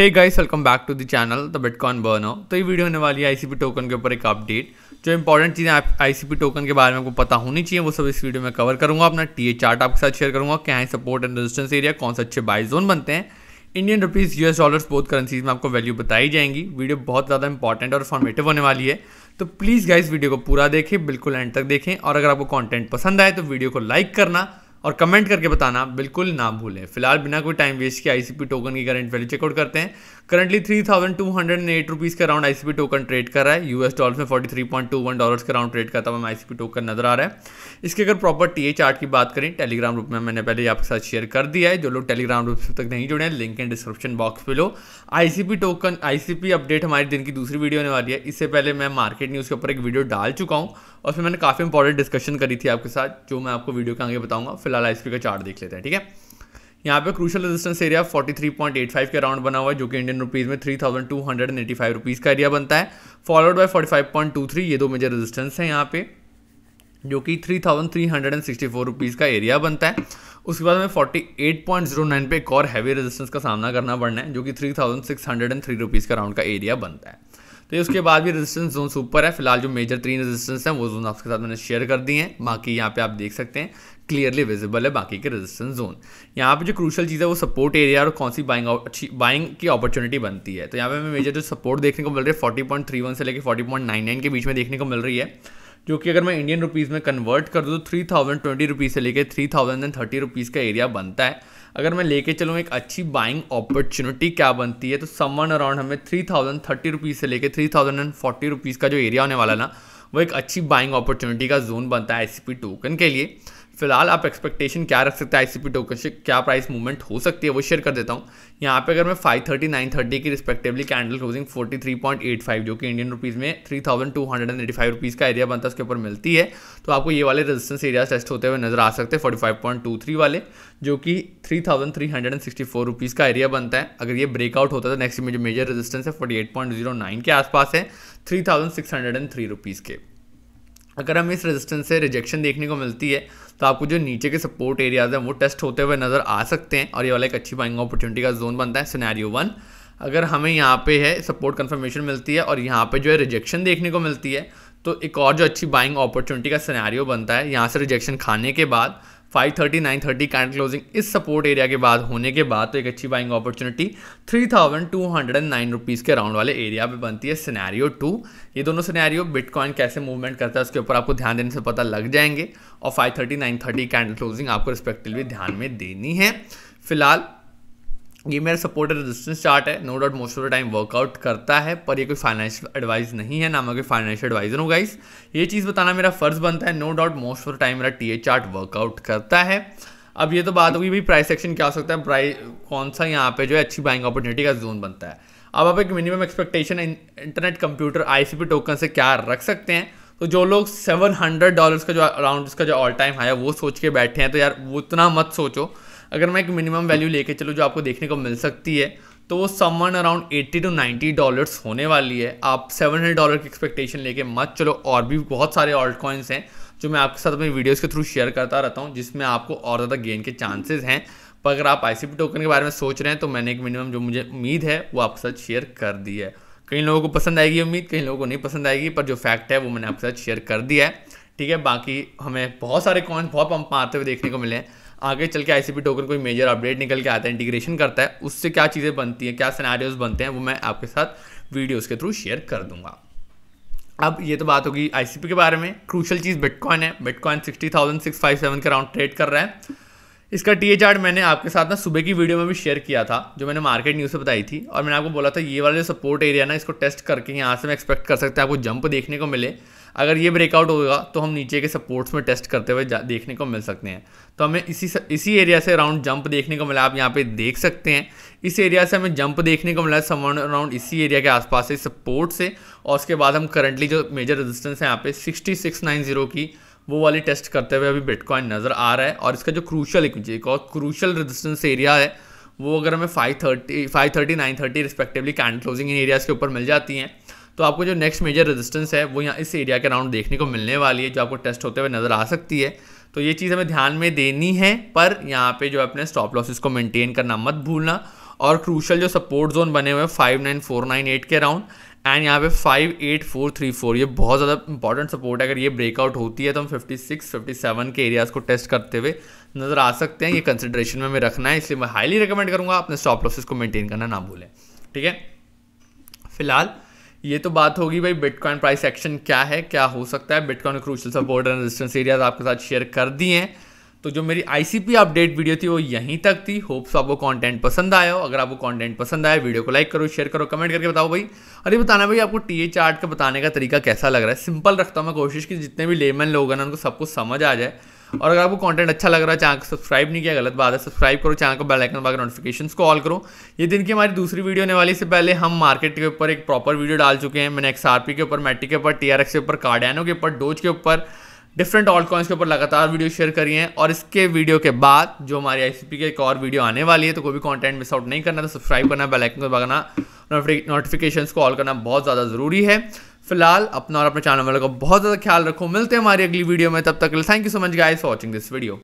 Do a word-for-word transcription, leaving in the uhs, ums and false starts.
Hey guys, welcome back to the channel the Bitcoin Burner. तो ये video होने वाली है आईसीपी टोकन के ऊपर एक अपडेट। जो इंपॉर्टेंट चीज़ें आप आईसीपी टोकन के बारे में आपको पता होनी चाहिए वो सब इस वीडियो में कवर करूंगा। अपना टीए चार्ट आपके साथ शेयर करूंगा, क्या है सपोर्ट एंड रेजिस्टेंस एरिया, कौन सा अच्छे बाय जोन बनते हैं। Indian rupees, US dollars, both currencies में आपको वैल्यू बताई जाएंगी। वीडियो बहुत ज़्यादा इंपॉर्टेंट और इन्फॉर्मेटिव होने वाली है, तो प्लीज़ गाइस वीडियो को पूरा देखें, बिल्कुल एंड तक देखें। और अगर आपको कॉन्टेंट पसंद आए तो वीडियो को लाइक करना और कमेंट करके बताना बिल्कुल ना भूलें। फिलहाल बिना कोई टाइम वेस्ट किए आईसीपी टोकन की करंट वैल्यू चेकआउट करते हैं। Currently three thousand two hundred and eight rupees का राउंड आईसीपी टोकन ट्रेड कर रहा है। यूएस डॉलर में forty three point two one dollars का राउंड ट्रेड करता हुआ आईसीपी टोकन नजर आ रहा है। इसके अगर प्रॉपर टीए चार्ट की बात करें, टेलीग्राम ग्रुप में मैंने पहले आपके साथ शेयर कर दिया है। जो लोग टेलीग्राम ग्रुप से तक नहीं जुड़े हैं, लिंक एंड डिस्क्रिप्शन बॉक्स पे लो। आईसीपी टोकन आईसीपी अपडेट हमारे दिन की दूसरी वीडियो होने वाली है। इससे पहले मैं मार्केट न्यूज़ के ऊपर एक वीडियो डाल चुका हूँ और फिर मैंने काफ़ी इंपॉर्टेंट डिस्कशन करी थी आपके साथ, जो मैं आपको वीडियो के आगे बताऊँगा। फिलहाल आईसीपी का चार्ट देख लेते हैं, ठीक है। यहाँ पे crucial resistance area forty three point eight five के राउंड बना हुआ है, जो कि इंडियन रुपीज़ में three thousand two hundred eighty five rupees का एरिया बनता है, followed by forty five point two three. ये दो मेजर रेजिस्टेंस हैं यहाँ पे, जो कि three thousand three hundred sixty four rupees का एरिया बनता है। उसके बाद हमें forty eight point zero nine पे एक और हैवी रेजिस्टेंस का सामना करना पड़ना है, जो कि three thousand six hundred three rupees का राउंड का एरिया बनता है। तो ये उसके बाद भी रेजिस्टेंस जोन ऊपर है। फिलहाल जो मेजर तीन रेजिस्टेंस हैं वो जोन आपके साथ मैंने शेयर कर दिए हैं, बाकी यहाँ पे आप देख सकते हैं क्लियरली विजिबल है बाकी के रेजिस्टेंस जोन। यहाँ पे जो क्रूशल चीज़ है वो सपोर्ट एरिया और कौन सी बाइंग अच्छी बाइंग की अपॉर्चुनिटी बनती है। तो यहाँ पे हमें मेजर जो सपोर्ट देखने को मिल रही है फोर्टी पॉइंट थ्री वन से लेकर फोर्टी पॉइंट नाइन नाइन के बीच में देखने को मिल रही है, जो कि अगर मैं इंडियन रुपीज़ में कन्वर्ट कर दूँ तो थ्री थाउजेंड ट्वेंटी रुपीज़ से लेकर three thousand and thirty rupees का एरिया बनता है। अगर मैं लेके चलूँ एक अच्छी बाइंग अपॉर्चुनिटी क्या बनती है, तो समवन अराउंड हमें थ्री थाउजेंड थर्टी रुपीज़ से लेकर three thousand and forty rupees का जो एरिया होने वाला ना, वो एक अच्छी बाइंग अपॉर्चुनिटी का जोन बनता है आईसीपी टोकन के लिए। फिलहाल आप एक्सपेक्टेशन क्या रख सकते हैं आईसीपी टोकन से, क्या प्राइस मूवमेंट हो सकती है वो शेयर कर देता हूँ। यहाँ पे अगर मैं फाइव थर्टी, नाइन थर्टी की respectively candle closing forty three point eight five, जो कि इंडियन रुपीज़ में three thousand two hundred eighty five rupees का एरिया बनता है, उसके ऊपर मिलती है, तो आपको ये वाले रेजिस्टेंस एरिया टेस्ट होते हुए नजर आ सकते हैं forty five point two three वाले, जो कि three thousand three hundred sixty four rupees का एरिया बनता है। अगर ये ब्रेकआउट होता है तो नेक्स्ट में जो मेजर रेजिस्टेंस है forty eight point zero nine के आसपास है, three thousand six hundred three rupees के। अगर हमें इस रेजिस्टेंस से रिजेक्शन देखने को मिलती है तो आपको जो नीचे के सपोर्ट एरियाज हैं वो टेस्ट होते हुए नजर आ सकते हैं और ये वाला एक अच्छी बाइंग अपॉर्चुनिटी का जोन बनता है। सिनेरियो वन, अगर हमें यहाँ पे है सपोर्ट कंफर्मेशन मिलती है और यहाँ पे जो है रिजेक्शन देखने को मिलती है, तो एक और जो अच्छी बाइंग अपॉर्चुनिटी का सिनेरियो बनता है। यहाँ से रिजेक्शन खाने के बाद five thirty, nine thirty candle closing इस सपोर्ट एरिया के बाद होने के बाद तो एक अच्छी buying opportunity three thousand two hundred nine rupees के राउंड वाले एरिया पे बनती है। सिनेरियो टू, ये दोनों सिनेरियो बिटकॉइन कैसे मूवमेंट करता है उसके ऊपर आपको ध्यान देने से पता लग जाएंगे और five thirty, nine thirty candle closing आपको रिस्पेक्टिवली ध्यान में देनी है। फिलहाल ये मेरा सपोर्ट एंड रेजिस्टेंस चार्ट है, no doubt most of the time workout करता है, पर ये कोई फाइनेंशियल एडवाइस नहीं है, ना मैं कोई फाइनेंशियल एडवाइजर हूँ गाइस। ये चीज़ बताना मेरा फर्ज बनता है। No doubt most of the time मेरा टीए चार्ट वर्कआउट करता है। अब ये तो बात होगी भाई प्राइस एक्शन क्या हो सकता है, प्राइस कौन सा यहाँ पे जो है अच्छी बाइंग अपॉर्चुनिटी का जोन बनता है। अब आप एक minimum expectation internet computer ICP token से क्या रख सकते हैं, तो जो लोग सेवन हंड्रेड डॉलर्स का जो अराउंड उसका जो ऑल टाइम हाई है वो सोच के बैठे हैं, तो यार वो उतना मत सोचो। अगर मैं एक मिनिमम वैल्यू लेके चलूँ जो आपको देखने को मिल सकती है, तो वो someone around eighty two ninety dollars होने वाली है। आप सेवन हंड्रेड डॉलर की एक्सपेक्टेशन लेके मत चलो। और भी बहुत सारे ऑल्ट कॉइन्स हैं जो मैं आपके साथ अपनी वीडियोस के थ्रू शेयर करता रहता हूँ, जिसमें आपको और ज़्यादा गेन के चांसेस हैं। पर अगर आप आईसीपी टोकन के बारे में सोच रहे हैं तो मैंने एक मिनिमम जो मुझे उम्मीद है वो आपके साथ शेयर कर दी है। कई लोगों को पसंद आएगी उम्मीद, कई लोगों को नहीं पसंद आएगी, पर जो फैक्ट है वो मैंने आपके साथ शेयर कर दिया है, ठीक है। बाकी हमें बहुत सारे कॉइन्स बहुत पंप मारते हुए देखने को मिले हैं। आगे चल के आईसीपी टोकन कोई मेजर अपडेट निकल के आता है, इंटीग्रेशन करता है, उससे क्या चीज़ें बनती हैं, क्या सिनेरियोज बनते हैं, वो मैं आपके साथ वीडियोस के थ्रू शेयर कर दूंगा। अब ये तो बात होगी आईसीपी के बारे में। क्रूशल चीज़ बिटकॉइन है। Bitcoin sixty thousand six fifty seven के अराउंड ट्रेड कर रहा है। इसका टीए चार्ट मैंने आपके साथ ना सुबह की वीडियो में भी शेयर किया था, जो मैंने मार्केट न्यूज़ से बताई थी, और मैंने आपको बोला था ये वाला जो सपोर्ट एरिया ना, इसको टेस्ट करके यहाँ से मैं एक्सपेक्ट कर सकते हैं आपको जंप देखने को मिले। अगर ये ब्रेकआउट होगा तो हम नीचे के सपोर्ट्स में टेस्ट करते हुए देखने को मिल सकते हैं। तो हमें इसी इसी एरिया से अराउंड जंप देखने को मिला, आप यहाँ पे देख सकते हैं। इस एरिया से हमें जंप देखने को मिला समवन अराउंड इसी एरिया के आसपास से सपोर्ट से, और उसके बाद हम करंटली जो मेजर रेजिस्टेंस है यहाँ पे सिक्सटी सिक्स नाइंटी की वो वाली टेस्ट करते हुए अभी बिटकॉइन नज़र आ रहा है। और इसका जो क्रूशल एक और क्रूशल रेजिस्टेंस एरिया है वो अगर हमें five thirty, five thirty, nine thirty respectively candle closing इन एरियाज़ के ऊपर मिल जाती हैं, तो आपको जो नेक्स्ट मेजर रेजिस्टेंस है वो यहाँ इस एरिया के अराउंड देखने को मिलने वाली है, जो आपको टेस्ट होते हुए नज़र आ सकती है। तो ये चीज़ हमें ध्यान में देनी है, पर यहाँ पे जो अपने स्टॉप लॉसेस को मेंटेन करना मत भूलना। और क्रूशल जो सपोर्ट जोन बने हुए हैं five nine four nine eight के अराउंड एंड यहाँ पे five eight four three four, ये बहुत ज़्यादा इंपॉर्टेंट सपोर्ट है। अगर ये ब्रेकआउट होती है तो हम फिफ्टी सिक्स फिफ्टी सेवन के एरियाज़ को टेस्ट करते हुए नज़र आ सकते हैं। ये कंसिडरेशन में हमें रखना है, इसलिए मैं हाईली रिकमेंड करूँगा अपने स्टॉप लॉसेस को मेंटेन करना ना भूलें। ठीक है, फिलहाल ये तो बात होगी भाई बिटकॉइन प्राइस एक्शन क्या है, क्या हो सकता है। Bitcoin crucial support and resistance areas आपके साथ शेयर कर दिए हैं। तो जो मेरी आईसीपी अपडेट वीडियो थी वो यहीं तक थी। होप्स आपको कंटेंट पसंद आया हो। अगर आपको कंटेंट पसंद आया वीडियो को लाइक करो, शेयर करो, कमेंट करके बताओ भाई। अरे बताना भाई आपको टीए चार्ट का बताने का तरीका कैसा लग रहा है। सिंपल रखता हूँ मैं कोशिश की जितने भी लेमन लोग हैं ना उनको सब कुछ समझ आ जाए। और अगर आपको कंटेंट अच्छा लग रहा है, चैनल को सब्सक्राइब नहीं किया गलत बात है, सब्सक्राइब करो, चैनल को बेल आइकन दबाकर नोटिफिकेशंस को ऑल करो। ये दिन की हमारी दूसरी वीडियो होने वाली, इससे पहले हम मार्केट के ऊपर एक प्रॉपर वीडियो डाल चुके हैं। मैंने एक्सआरपी के ऊपर, मैटिक के ऊपर, टीआरएक्स के ऊपर, कार्डानो के ऊपर, डोज के ऊपर, डिफरेंट ऑल्ट कॉइन्स के ऊपर लगातार वीडियो शेयर करी हैं। और इसके वीडियो के बाद जो हमारी आईसीपी की एक और वीडियो आने वाली है, तो कोई भी कंटेंट मिस आउट नहीं करना, तो सब्सक्राइब करना, बेल आइकन दबाना, नोटिफिकेशंस को ऑल करना बहुत ज़्यादा ज़रूरी है। फिलहाल अपना और अपने चैनल वालों का बहुत ज़्यादा ख्याल रखो। मिलते हैं हमारी अगली वीडियो में, तब तक thank you so much guys for watching this video.